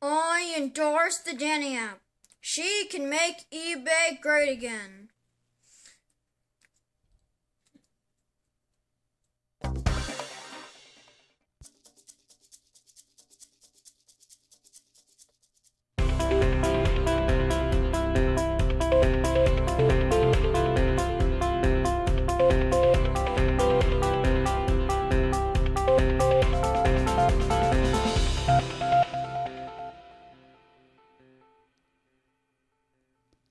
I endorse the Danni app. She can make eBay great again.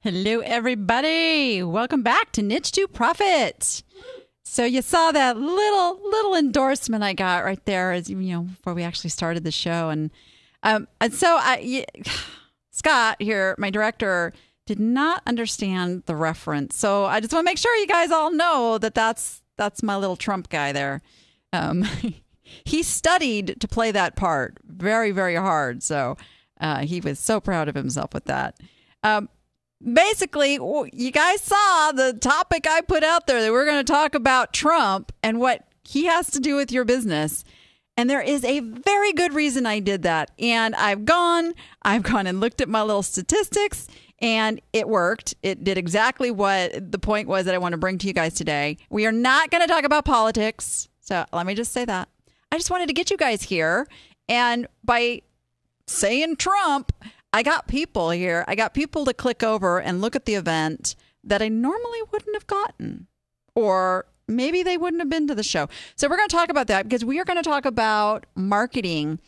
Hello, everybody. Welcome back to Niche to Profit. So you saw that little endorsement I got right there, as you know, before we actually started the show. And so Scott here, my director, did not understand the reference. So I just want to make sure you guys all know that that's my little Trump guy there. He studied to play that part very, very hard. So he was so proud of himself with that. Basically, you guys saw the topic I put out there that we're going to talk about Trump and what he has to do with your business. And there is a very good reason I did that. And I've gone and looked at my little statistics, and it worked. It did exactly what the point was that I want to bring to you guys today. We are not going to talk about politics. So let me just say that. I just wanted to get you guys here. And by saying Trump, I got people here. I got people to click over and look at the event that I normally wouldn't have gotten, or maybe they wouldn't have been to the show. So we're going to talk about that, because we are going to talk about marketing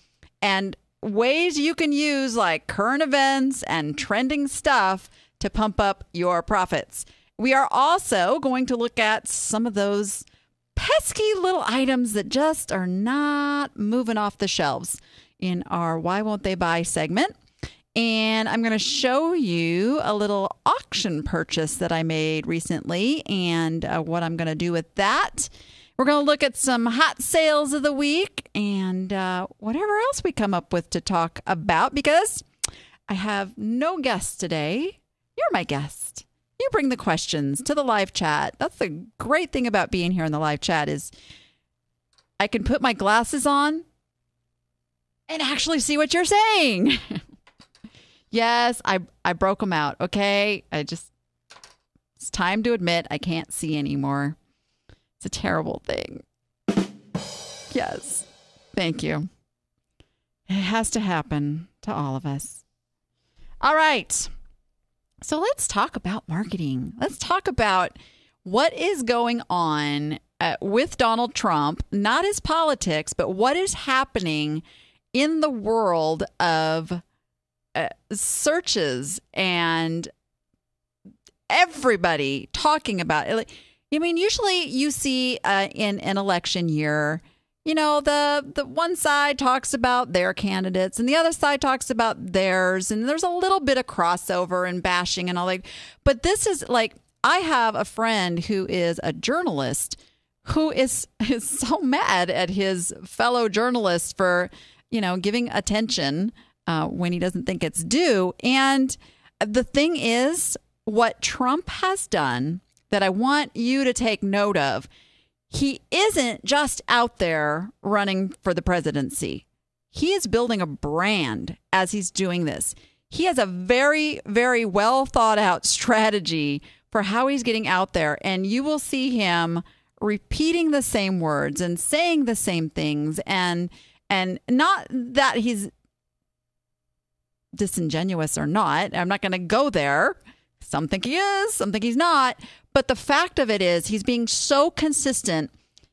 and ways you can use like current events and trending stuff to pump up your profits. We are also going to look at some of those pesky little items that just are not moving off the shelves in our Why Won't They Buy segment. And I'm going to show you a little auction purchase that I made recently, and what I'm going to do with that. We're going to look at some hot sales of the week and whatever else we come up with to talk about, because I have no guests today. You're my guest. You bring the questions to the live chat. That's the great thing about being here in the live chat, is I can put my glasses on and actually see what you're saying. Yes, I broke them out, okay? It's time to admit I can't see anymore. It's a terrible thing. Yes, thank you. It has to happen to all of us. All right, so let's talk about marketing. Let's talk about what is going on with Donald Trump, not his politics, but what is happening in the world of searches and everybody talking about it. I mean, usually you see in an election year, you know, the one side talks about their candidates and the other side talks about theirs, and there's a little bit of crossover and bashing and all that. But this is like, I have a friend who is a journalist who is so mad at his fellow journalists for, you know, giving attention when he doesn't think it's due. And the thing is, what Trump has done that I want you to take note of, he isn't just out there running for the presidency. He is building a brand as he's doing this. He has a very, very well thought out strategy for how he's getting out there. And you will see him repeating the same words and saying the same things. And not that he's disingenuous or not. I'm not going to go there. Some think he is, some think he's not. But the fact of it is, he's being so consistent.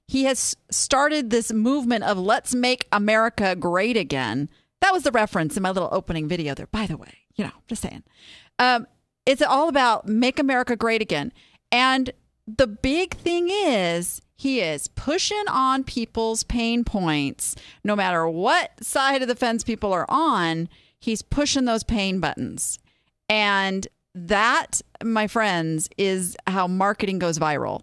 He has started this movement of let's make America great again. That was the reference in my little opening video there, by the way, you know, just saying. It's all about make America great again. And the big thing is, he is pushing on people's pain points. No matter what side of the fence people are on, he's pushing those pain buttons. And that, my friends, is how marketing goes viral,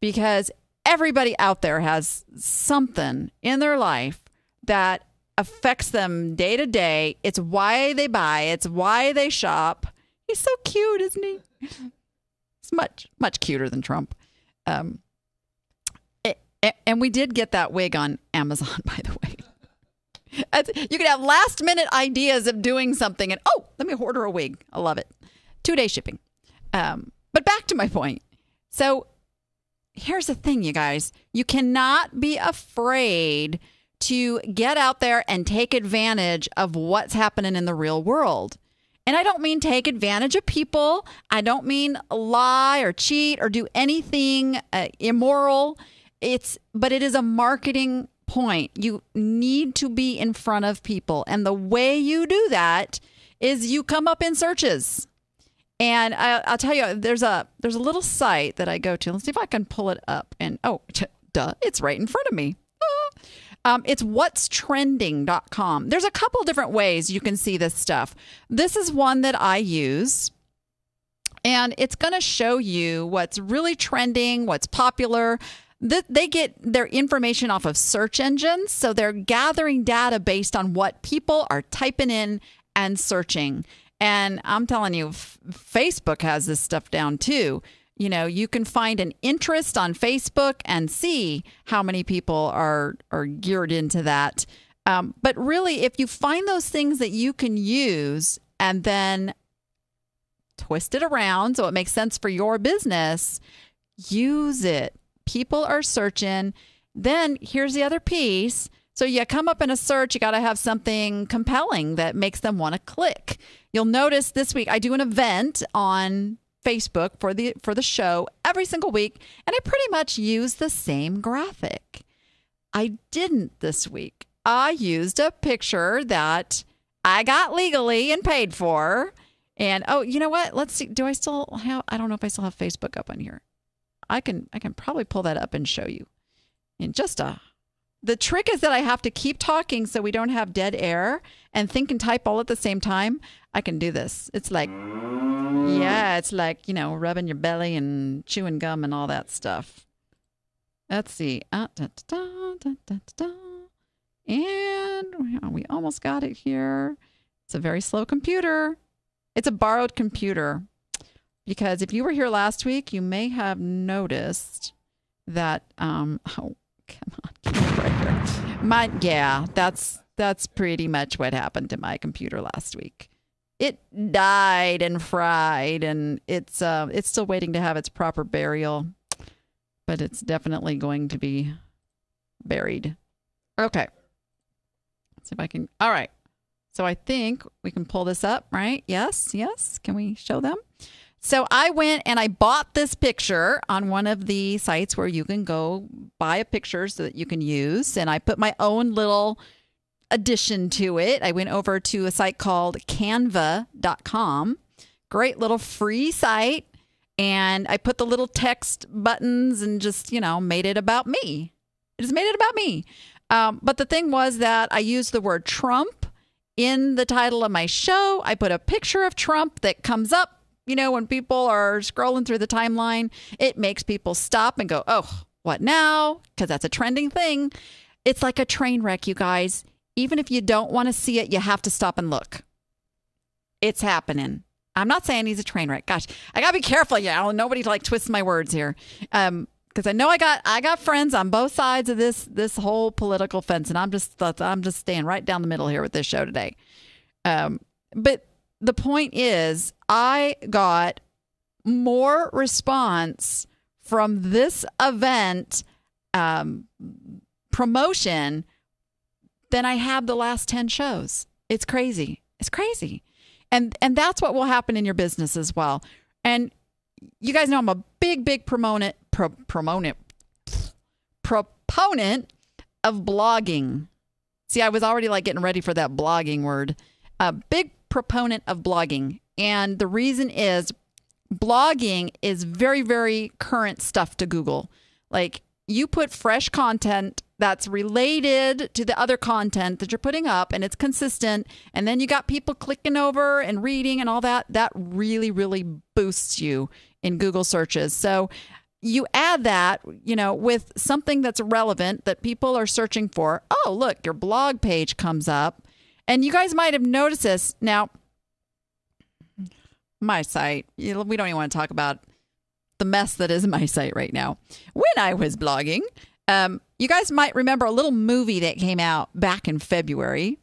because everybody out there has something in their life that affects them day to day. It's why they buy. It's why they shop. He's so cute, isn't he? He's much, much cuter than Trump. And we did get that wig on Amazon, by the way. You could have last minute ideas of doing something and, oh, let me order a wig. I love it. 2-day shipping. But back to my point. So here's the thing, you guys. You cannot be afraid to get out there and take advantage of what's happening in the real world. And I don't mean take advantage of people. I don't mean lie or cheat or do anything immoral. But it is a marketing point. You need to be in front of people. And the way you do that is you come up in searches. And I'll tell you, there's a little site that I go to. Let's see if I can pull it up. And oh, duh, it's right in front of me. It's whatstrending.com. There's a couple different ways you can see this stuff. This is one that I use. And it's going to show you what's really trending, what's popular. They get their information off of search engines. So they're gathering data based on what people are typing in and searching. And I'm telling you, Facebook has this stuff down too. You know, you can find an interest on Facebook and see how many people are geared into that. But really, if you find those things that you can use and then twist it around so it makes sense for your business, use it. People are searching. Then here's the other piece. So you come up in a search, you got to have something compelling that makes them want to click. You'll notice this week I do an event on Facebook for the show every single week, and I pretty much use the same graphic. I didn't this week. I used a picture that I got legally and paid for. And oh, you know what? Let's see. Do I still have? I don't know if I still have Facebook up on here. I can probably pull that up and show you. And the trick is that I have to keep talking so we don't have dead air and think and type all at the same time. I can do this. It's like, yeah, it's like, you know, rubbing your belly and chewing gum and all that stuff. Let's see. And we almost got it here. It's a very slow computer. It's a borrowed computer. Because if you were here last week, you may have noticed that, oh, come on. Yeah, that's pretty much what happened to my computer last week. It died and fried, and it's still waiting to have its proper burial, but it's definitely going to be buried. Okay, let's see if I can. All right, so I think we can pull this up, right? Yes. Can we show them? So I went and I bought this picture on one of the sites where you can go buy a picture so that you can use. And I put my own little addition to it. I went over to a site called Canva.com. Great little free site. And I put the little text buttons and just, you know, made it about me. It just made it about me. But the thing was that I used the word Trump in the title of my show. I put a picture of Trump that comes up. You know, when people are scrolling through the timeline, it makes people stop and go, oh, what now? Because that's a trending thing. It's like a train wreck, you guys. Even if you don't want to see it, you have to stop and look. It's happening. I'm not saying he's a train wreck. Gosh, I got to be careful. Yeah, nobody like twists my words here. Because I know I got friends on both sides of this whole political fence. And I'm just staying right down the middle here with this show today. But the point is, I got more response from this event promotion than I have the last 10 shows. It's crazy. It's crazy. And that's what will happen in your business as well. And you guys know I'm a big proponent of blogging. See, I was already like getting ready for that blogging word. A big proponent of blogging. And the reason is blogging is very, very current stuff to Google. Like you put fresh content that's related to the other content that you're putting up and it's consistent. And then you got people clicking over and reading and all that. That really, really boosts you in Google searches. So you add that, you know, with something that's relevant that people are searching for. Oh, look, your blog page comes up. And you guys might have noticed this. Now, my site, we don't even want to talk about the mess that is my site right now. When I was blogging, You guys might remember a little movie that came out back in February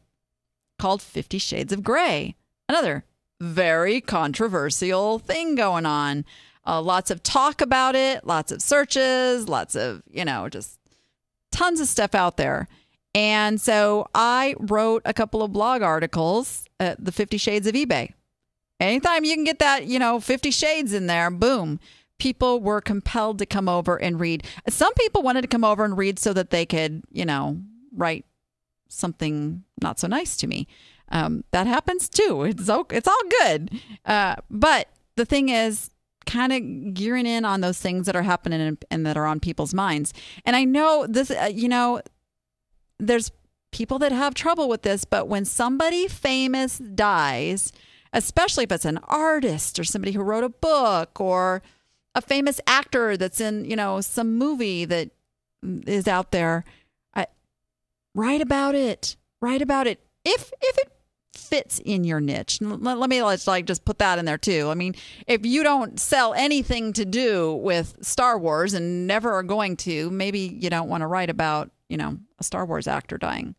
called 50 Shades of Grey. Another very controversial thing going on. Lots of talk about it, lots of searches, lots of, you know, just tons of stuff out there. And so I wrote a couple of blog articles at the 50 Shades of eBay. Anytime you can get that, you know, 50 shades in there, boom. People were compelled to come over and read. Some people wanted to come over and read so that they could, you know, write something not so nice to me. That happens too. It's all good. But the thing is, kind of gearing in on those things that are happening and that are on people's minds. And I know this, you know, there's people that have trouble with this, but when somebody famous dies, especially if it's an artist or somebody who wrote a book or a famous actor that's in, you know, some movie that is out there, write about it. Write about it. If it fits in your niche. Let me just put that in there too. I mean, if you don't sell anything to do with Star Wars and never are going to, maybe you don't want to write about, you know, a Star Wars actor dying.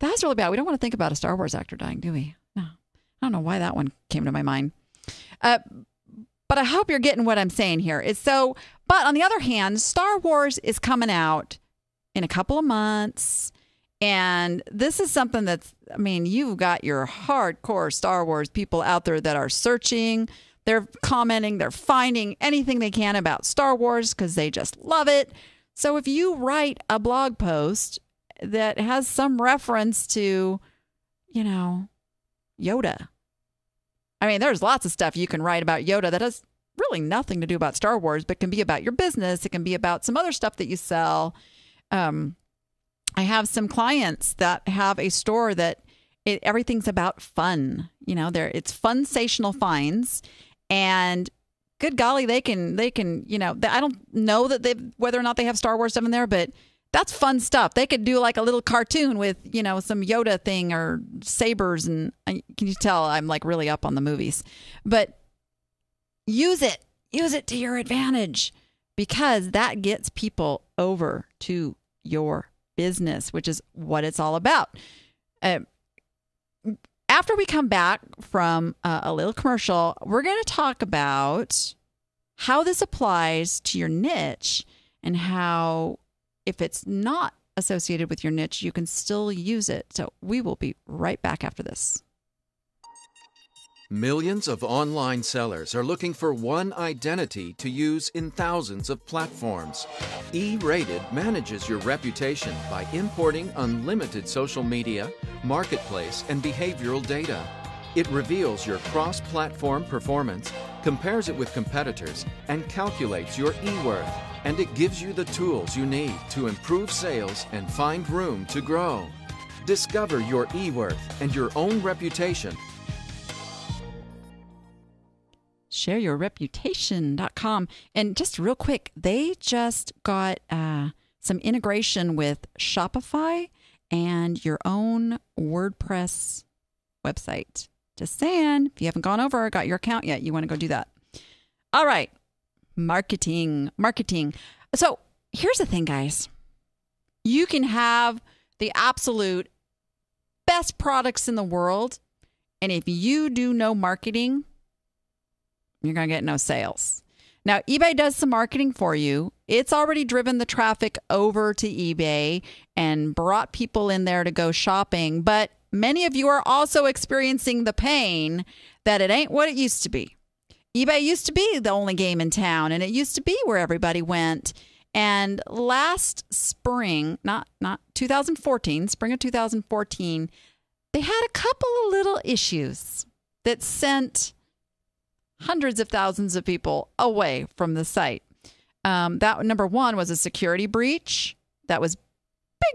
That's really bad. We don't want to think about a Star Wars actor dying, do we? No. I don't know why that one came to my mind. But I hope you're getting what I'm saying here. But on the other hand, Star Wars is coming out in a couple of months. And this is something that's, I mean, you've got your hardcore Star Wars people out there that are searching, they're commenting, they're finding anything they can about Star Wars because they just love it. So if you write a blog post that has some reference to, you know, Yoda. I mean, there's lots of stuff you can write about Yoda that has really nothing to do about Star Wars, but can be about your business. It can be about some other stuff that you sell. I have some clients that have a store that everything's about fun. You know, it's fun-sational finds, and good golly, they can, you know, I don't know that whether or not they have Star Wars stuff in there, but that's fun stuff. They could do like a little cartoon with, you know, some Yoda thing or sabers, and can you tell I'm like really up on the movies? But use it to your advantage, because that gets people over to your business, which is what it's all about. After we come back from a little commercial, we're going to talk about how this applies to your niche and how, if it's not associated with your niche, you can still use it. So we will be right back after this. Millions of online sellers are looking for one identity to use in thousands of platforms. E-Rated manages your reputation by importing unlimited social media, marketplace, and behavioral data. It reveals your cross-platform performance, compares it with competitors, and calculates your e-worth, and it gives you the tools you need to improve sales and find room to grow. Discover your e-worth and your own reputation. ShareYourReputation.com. And just real quick, they just got some integration with Shopify and your own WordPress website. Just saying, if you haven't gone over or got your account yet, you want to go do that. All right, marketing. So here's the thing, guys. You can have the absolute best products in the world, and if you do no marketing, you're going to get no sales. Now, eBay does some marketing for you. It's already driven the traffic over to eBay and brought people in there to go shopping. But many of you are also experiencing the pain that it ain't what it used to be. eBay used to be the only game in town, and it used to be where everybody went. And last spring, not 2014, spring of 2014, they had a couple of little issues that sent hundreds of thousands of people away from the site. That number one was a security breach. That was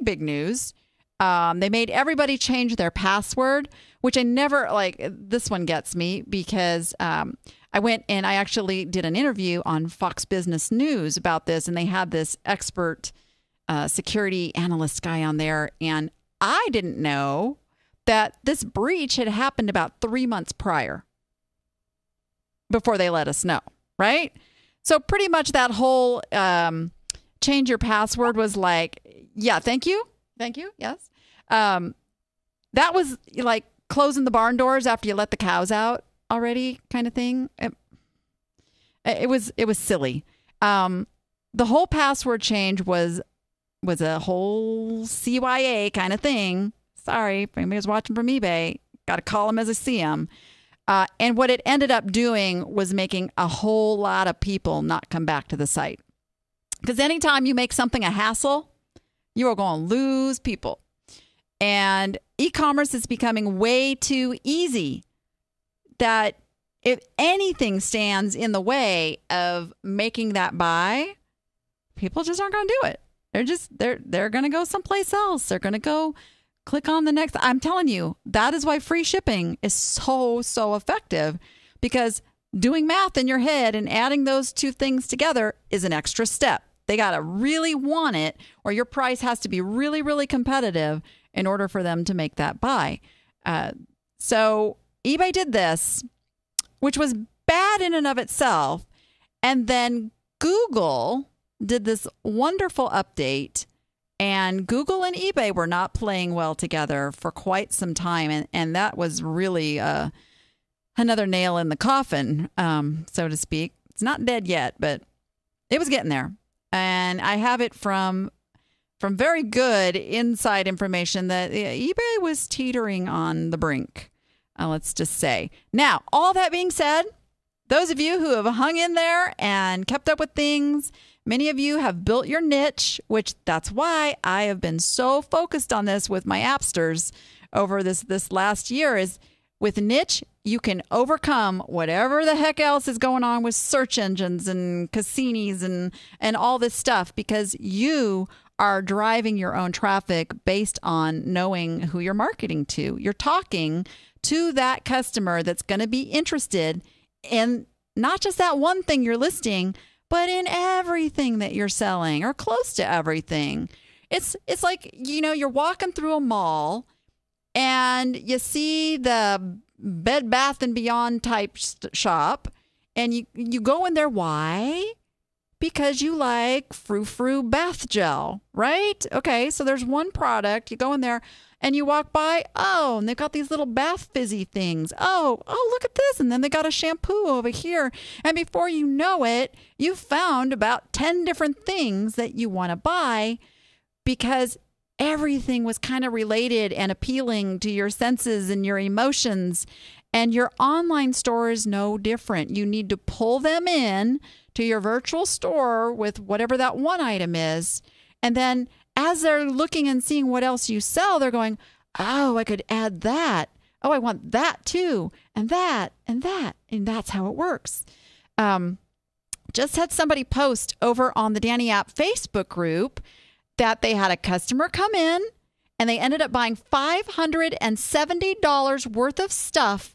big news. They made everybody change their password, which I never like. This one gets me because I went and I actually did an interview on Fox Business News about this, and they had this expert security analyst guy on there, and I didn't know that this breach had happened about 3 months prior, before they let us know, right? So pretty much that whole change your password was like, yeah, thank you, yes. That was like closing the barn doors after you let the cows out already, kind of thing. It was silly. The whole password change was a whole CYA kind of thing. Sorry, if anybody was watching from eBay, got to call them as I see them. And what it ended up doing was making a whole lot of people not come back to the site. Because anytime you make something a hassle, you are going to lose people. And e-commerce is becoming way too easy that if anything stands in the way of making that buy, people just aren't going to do it. They're going to go someplace else. They're going to go click on the next. I'm telling you, that is why free shipping is so effective, because doing math in your head and adding those two things together is an extra step. They got to really want it, or your price has to be really, really competitive in order for them to make that buy. So eBay did this, which was bad in and of itself. And then Google did this wonderful update, and Google and eBay were not playing well together for quite some time. And that was really another nail in the coffin, so to speak. It's not dead yet, but it was getting there. And I have it from very good inside information that eBay was teetering on the brink, let's just say. Now, all that being said, those of you who have hung in there and kept up with things, many of you have built your niche, which that's why I have been so focused on this with my appsters over this last year, is with niche, you can overcome whatever the heck else is going on with search engines and casinos and all this stuff, because you are driving your own traffic based on knowing who you're marketing to. You're talking to that customer that's going to be interested in not just that one thing you're listing, but in everything that you're selling, or close to everything. It's like, you know, you're walking through a mall and you see the Bed Bath & Beyond type shop, and you go in there. Why? Because you like Frou-Frou bath gel, right? Okay, so there's one product. You go in there and you walk by, oh, and they've got these little bath fizzy things. Oh, look at this. And then they got a shampoo over here. And before you know it, you've found about 10 different things that you want to buy, because everything was kind of related and appealing to your senses and your emotions. And your online store is no different. You need to pull them in to your virtual store with whatever that one item is. And then as they're looking and seeing what else you sell, they're going, oh, I could add that. Oh, I want that too. And that, and that. And that's how it works. Just had somebody post over on the Danni app Facebook group that they had a customer come in and they ended up buying $570 worth of stuff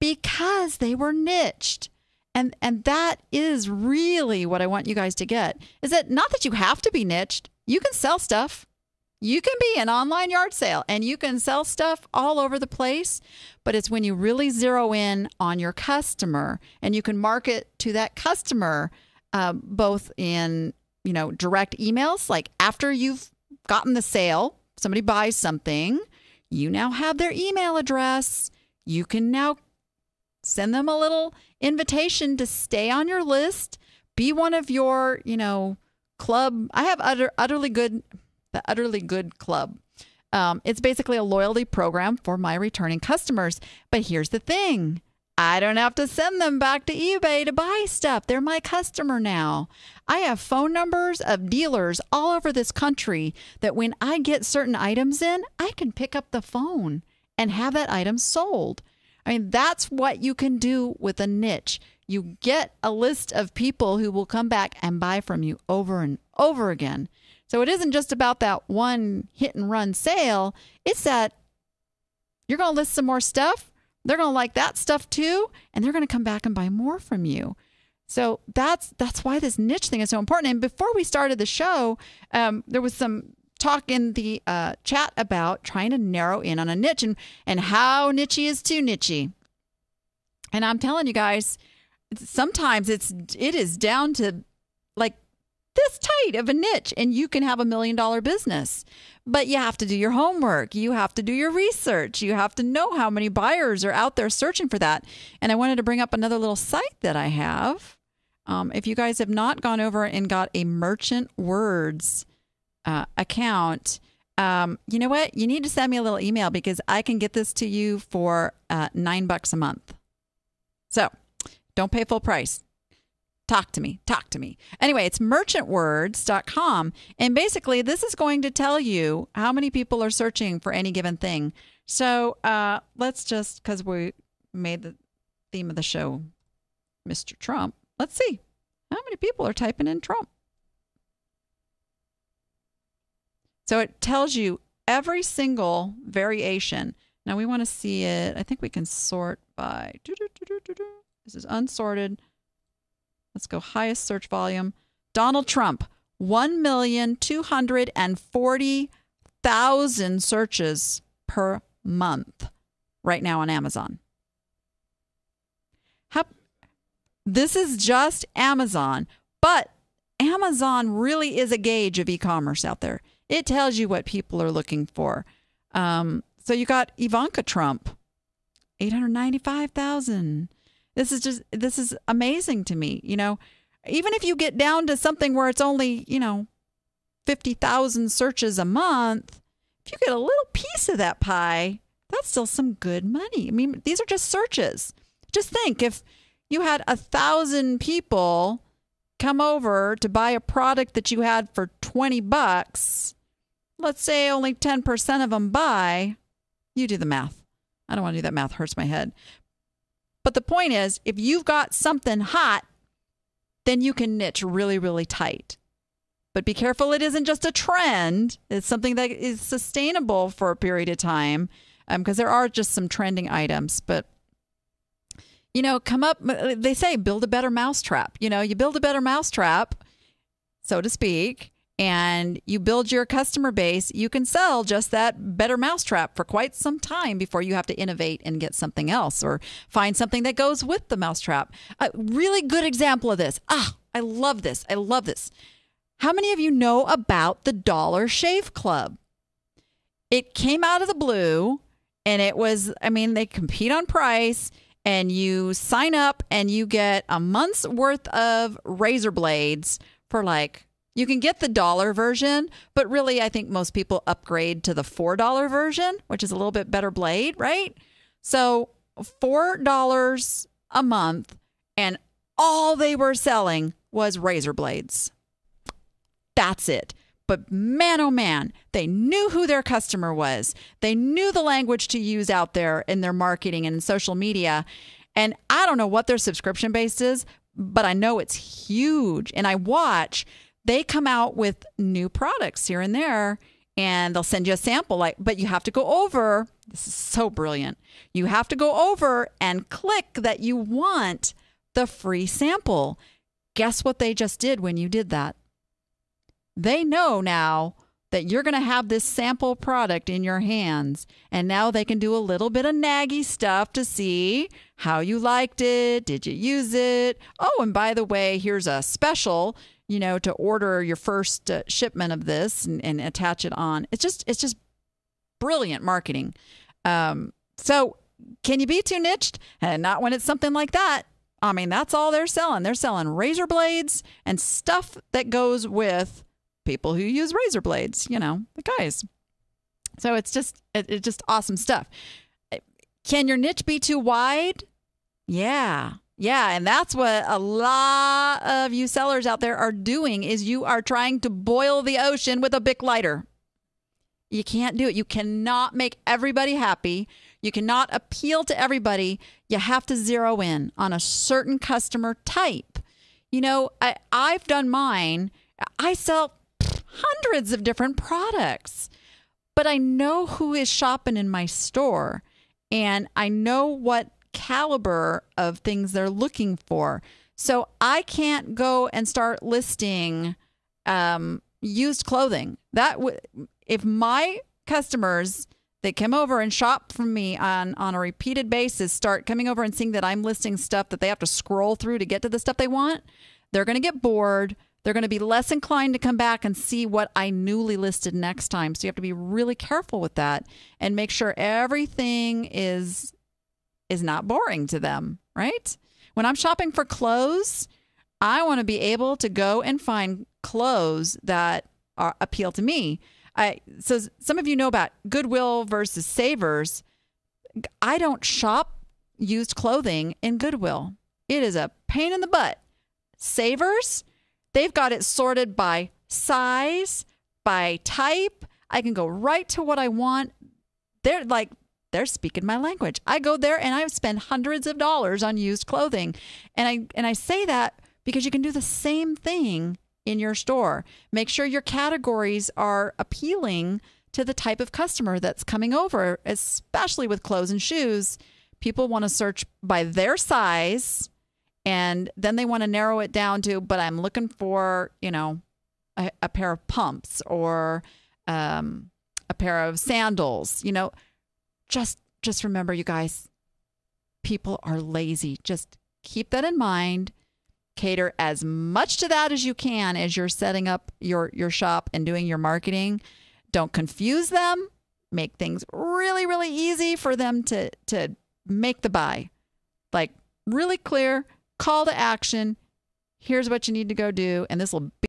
because they were niched. And that is really what I want you guys to get, is that not that you have to be niched. You can sell stuff. You can be an online yard sale and you can sell stuff all over the place, but it's when you really zero in on your customer and you can market to that customer, both in, you know, direct emails, like after you've gotten the sale, somebody buys something, you now have their email address. You can now send them a little invitation to stay on your list, be one of your, you know, club. I have the Utterly Good Club. It's basically a loyalty program for my returning customers. But here's the thing. I don't have to send them back to eBay to buy stuff. They're my customer now. I have phone numbers of dealers all over this country that when I get certain items in, I can pick up the phone and have that item sold. I mean, that's what you can do with a niche. You get a list of people who will come back and buy from you over and over again. So it isn't just about that one hit and run sale. It's that you're going to list some more stuff. They're going to like that stuff too, and they're going to come back and buy more from you. So that's why this niche thing is so important. And before we started the show, there was some talk in the chat about trying to narrow in on a niche and how nichey is too nichey. And I'm telling you guys, sometimes it is down to like this tight of a niche and you can have $1 million business. But you have to do your homework. You have to do your research. You have to know how many buyers are out there searching for that. And I wanted to bring up another little site that I have. If you guys have not gone over and got a Merchant Words account, you know what? You need to send me a little email because I can get this to you for $9 a month. So don't pay full price. Talk to me. Talk to me. Anyway, it's merchantwords.com. And basically, this is going to tell you how many people are searching for any given thing. So let's just, because we made the theme of the show Mr. Trump, let's see how many people are typing in Trump. So it tells you every single variation. Now we want to see it. I think we can sort by. This is unsorted. Let's go highest search volume. Donald Trump, 1,240,000 searches per month right now on Amazon. This is just Amazon, but Amazon really is a gauge of e-commerce out there. It tells you what people are looking for. So you got Ivanka Trump, 895,000. This is amazing to me. You know, even if you get down to something where it's only, 50,000 searches a month, if you get a little piece of that pie, that's still some good money. I mean, these are just searches. Just think if you had 1,000 people come over to buy a product that you had for $20, let's say only 10% of them buy, you do the math. I don't want to do that math. It hurts my head. But the point is, if you've got something hot, then you can niche really, really tight. But be careful. It isn't just a trend. It's something that is sustainable for a period of time because there are just some trending items. But come up, they say, build a better mousetrap. You build a better mousetrap, so to speak, and you build your customer base. You can sell just that better mousetrap for quite some time before you have to innovate and get something else or find something that goes with the mousetrap. A really good example of this. I love this. I love this. How many of you know about the Dollar Shave Club? It came out of the blue, and it was, they compete on price. And you sign up and you get a month's worth of razor blades for you can get the dollar version, but really I think most people upgrade to the $4 version, which is a little bit better blade, right? So $4 a month and all they were selling was razor blades. That's it. But man, oh man, they knew who their customer was. They knew the language to use out there in their marketing and in social media. And I don't know what their subscription base is, but I know it's huge. And I watch, they come out with new products here and there, and they'll send you a sample. But you have to go over. This is so brilliant. You have to go over and click that you want the free sample. Guess what they just did when you did that? They know now that you're going to have this sample product in your hands. And now they can do a little bit of naggy stuff to see how you liked it. Did you use it? Oh, and by the way, here's a special, to order your first shipment of this and attach it on. It's just brilliant marketing. So can you be too niched? And not when it's something like that. That's all they're selling. They're selling razor blades and stuff that goes with people who use razor blades, the guys. So it's just awesome stuff. Can your niche be too wide? Yeah. Yeah. And that's what a lot of you sellers out there are doing is you are trying to boil the ocean with a Bic lighter. You can't do it. You cannot make everybody happy. You cannot appeal to everybody. You have to zero in on a certain customer type. I've done mine. I sell hundreds of different products, but I know who is shopping in my store and I know what caliber of things they're looking for. So I can't go and start listing used clothing. If my customers that come over and shop from me on a repeated basis start coming over and seeing that I'm listing stuff that they have to scroll through to get to the stuff they want, they're going to get bored. They're going to be less inclined to come back and see what I newly listed next time. So you have to be really careful with that and make sure everything is not boring to them, right? When I'm shopping for clothes, I want to be able to go and find clothes that appeal to me. So some of you know about Goodwill versus Savers. I don't shop used clothing in Goodwill. It is a pain in the butt. Savers, they've got it sorted by size, by type. I can go right to what I want. They're like, they're speaking my language. I go there and I spend hundreds of dollars on used clothing. And I say that because you can do the same thing in your store. Make sure your categories are appealing to the type of customer that's coming over, especially with clothes and shoes. People want to search by their size, and then they want to narrow it down to, but I'm looking for, you know, a pair of pumps or a pair of sandals. You know, just remember, you guys, people are lazy. Just keep that in mind. Cater as much to that as you can as you're setting up your shop and doing your marketing. Don't confuse them. Make things really, really easy for them to make the buy. Like, really clear call to action. Here's what you need to go do, and this will be